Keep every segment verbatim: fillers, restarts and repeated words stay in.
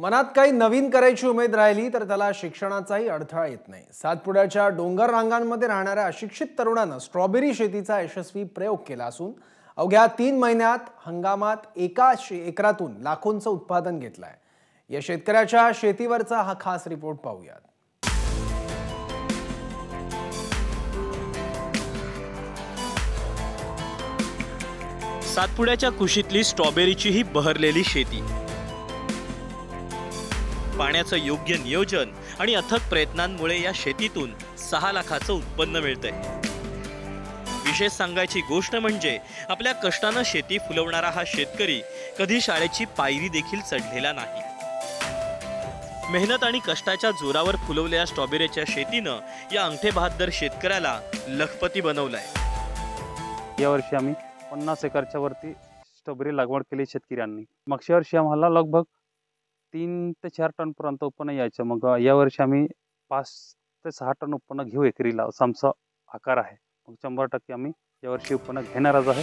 मनात काही नवीन करायची उमेद राहिली तर त्याला शिक्षणाचाही अडथळा येत नाही। सातपुड्याच्या डोंगर रांगांमध्ये राहणाऱ्या अशिक्षित तरुणांना स्ट्रॉबेरी शेतीचा यशस्वी प्रयोग केला असून अवघ्या तीन महिन्यात हंगामात एका एकरातून लाखोंचं उत्पादन घेतलं आहे। या शेतकऱ्याच्या शेतीवरचा हा खास रिपोर्ट पाहूयात। सातपुड्याच्या कुशीतली स्ट्रॉबेरीची ही बहरलेली शेती, पाण्याचं योग्य नियोजन आणि अथक प्रयत्नांमुळे या शेतीतून सहा लाखाचं उत्पन्न मिळतंय। विशेष सांगायची गोष्ट म्हणजे आपल्या कष्टानं शेती फुलवणारा हा शेतकरी कधी शाळेची पायरी देखील चढलेला नाही। मेहनत आणि कष्टाच्या जोरावर फुलवलेल्या स्ट्रॉबेरीच्या शेतीनं या अंगठे बहादर शेतकऱ्याला लखपती बनवलंय। यावर्षी आम्ही पन्नास एकरच्या वरती स्ट्रॉबेरी लागवड केली शेतकऱ्यांनी। मागच्या वर्षी आम्हाला लगभग तीन ते चार टन पर्यंत उत्पन्न यायचं, मग यावर्षी आम्ही पाच ते सहा टन उत्पन्न घेऊ एकरीला, आमचा आकार आहे। मग शंभर टक्के आम्ही यावर्षी उत्पन्न घेणारच आहे।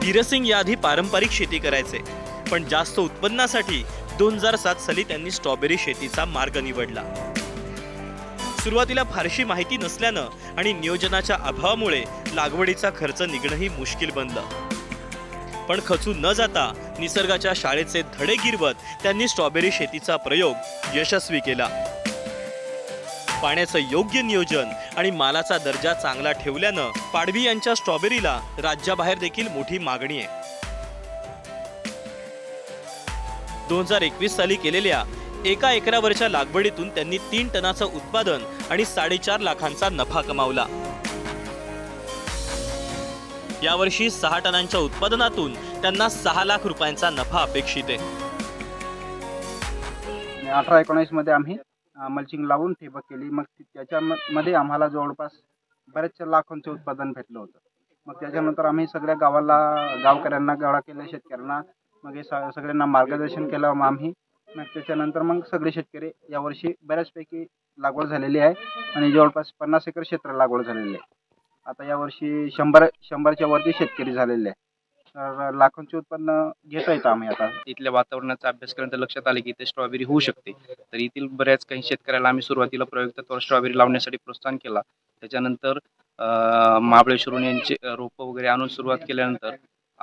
धीरसिंग याआधी पारंपरिक शेती करायचे, पण जास्त उत्पन्नासाठी दोन हजार सात साली त्यांनी स्ट्रॉबेरी शेतीचा मार्ग निवडला। सुरुवातीला फारशी माहिती नसल्यानं आणि नियोजनाच्या अभावामुळे लागवडीचा खर्च निघणंही मुश्किल बनलं, पण खचून न जाता निसर्गाच्या शाळेचे धडे गिरवत त्यांनी स्ट्रॉबेरी शेतीचा प्रयोग यशस्वी केला। पाण्याचं योग्य नियोजन आणि मालाचा दर्जा चांगला ठेवल्यानं पाडवी यांच्या स्ट्रॉबेरीला राज्याबाहेर देखील मोठी मागणी आहे। दोन हजार एकवीस साली केलेल्या एका एकरावरच्या लागवडीतून त्यांनी तीन टनाचं उत्पादन आणि साडेचार लाखांचा नफा कमावला। यावर्षी सहा टनांच्या उत्पादनातून त्यांना सहा लाख रुपयांचा नफा अपेक्षित आहे। अठरा एकोणीस मध्ये आम्ही मल्चिंग लावून ठिबक केली, मग त्याच्यामध्ये आम्हाला जवळपास बरेच लाखांचं उत्पादन भेटलं होतं। मग त्याच्यानंतर आम्ही सगळ्या गावाला गावकऱ्यांना गाळा केला, शेतकऱ्यांना मग हे सगळ्यांना मार्गदर्शन केलं। मग आम्ही मग त्याच्यानंतर मग सगळे शेतकरी यावर्षी बऱ्याचपैकी लागवड झालेली आहे आणि जवळपास पन्नास एकर क्षेत्र लागवड झालेली आहे। आता यावर्षी शंभर शंभरच्या वरती शेतकरी झालेले आहे, तर लाखोंचे उत्पन्न घेता येतं। आम्ही आता इथल्या वातावरणाचा अभ्यास केल्यानंतर लक्षात आले की इथे स्ट्रॉबेरी होऊ शकते, तर येथील बऱ्याच काही शेतकऱ्याला आम्ही सुरुवातीला प्रयोग तत्वावर स्ट्रॉबेरी लावण्यासाठी प्रोत्साहन केला। त्याच्यानंतर महाबळेश्वरून यांचे रोपं वगैरे आणून सुरुवात केल्यानंतर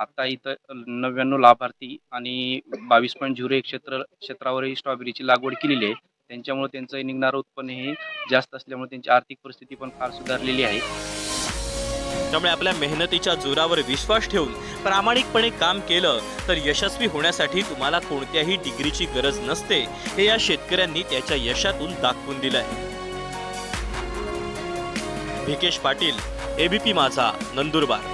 आता इथं नव्याण्णव लाभार्थी आणि बावीस पॉईंट झिरो एक क्षेत्र क्षेत्रावरही स्ट्रॉबेरीची लागवड केलेली आहे। त्यांच्यामुळे त्यांचं निघणारं उत्पन्न हे जास्त असल्यामुळे त्यांची आर्थिक परिस्थिती पण फार सुधारलेली आहे। त्यामुळे आपल्या मेहनतीच्या जोरावर विश्वास ठेवून प्रामाणिकपणे काम केलं तर यशस्वी होण्यासाठी तुम्हाला कोणत्याही डिग्रीची गरज नसते, हे या शेतकऱ्यांनी त्याच्या यशातून दाखवून दिलंय। भिकेश पाटील, एबीपी माझा, नंदुरबार।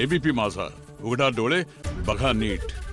एबीपी माझा, उघडा डोळे बघा नीट।